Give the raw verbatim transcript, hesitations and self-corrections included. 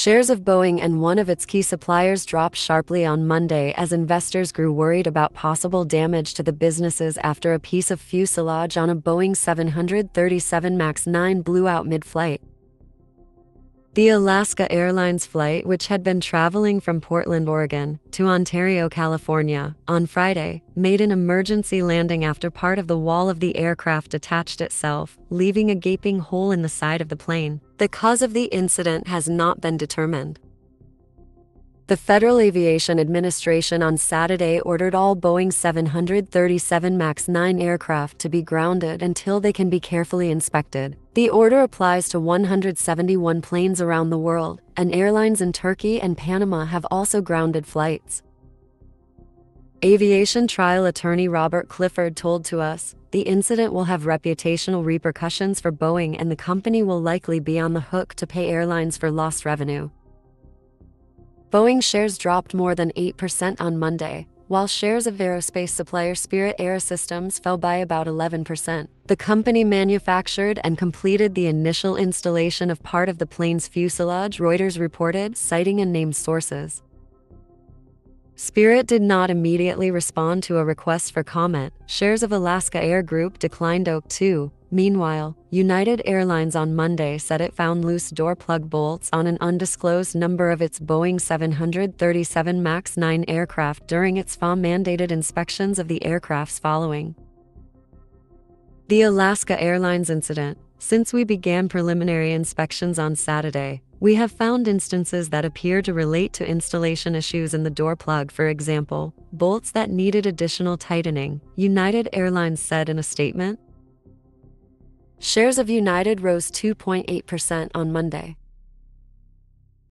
Shares of Boeing and one of its key suppliers dropped sharply on Monday as investors grew worried about possible damage to the businesses after a piece of fuselage on a Boeing seven thirty-seven max nine blew out mid-flight. The Alaska Airlines flight, which had been traveling from Portland, Oregon, to Ontario, California, on Friday, made an emergency landing after part of the wall of the aircraft detached itself, leaving a gaping hole in the side of the plane. The cause of the incident has not been determined. The Federal Aviation Administration on Saturday ordered all Boeing seven thirty-seven max nine aircraft to be grounded until they can be carefully inspected. The order applies to one hundred seventy-one planes around the world, and airlines in Turkey and Panama have also grounded flights. Aviation trial attorney Robert Clifford told to us, "The incident will have reputational repercussions for Boeing, and the company will likely be on the hook to pay airlines for lost revenue." Boeing shares dropped more than eight percent on Monday, while shares of aerospace supplier Spirit AeroSystems fell by about eleven percent. The company manufactured and completed the initial installation of part of the plane's fuselage, Reuters reported, citing unnamed sources. Spirit did not immediately respond to a request for comment. Shares of Alaska Air Group declined too. Meanwhile, United Airlines on Monday said it found loose door plug bolts on an undisclosed number of its Boeing seven thirty-seven max nine aircraft during its F A A-mandated inspections of the aircraft's following the Alaska Airlines incident. "Since we began preliminary inspections on Saturday, we have found instances that appear to relate to installation issues in the door plug, for example, bolts that needed additional tightening," United Airlines said in a statement. Shares of United rose two point eight percent on Monday.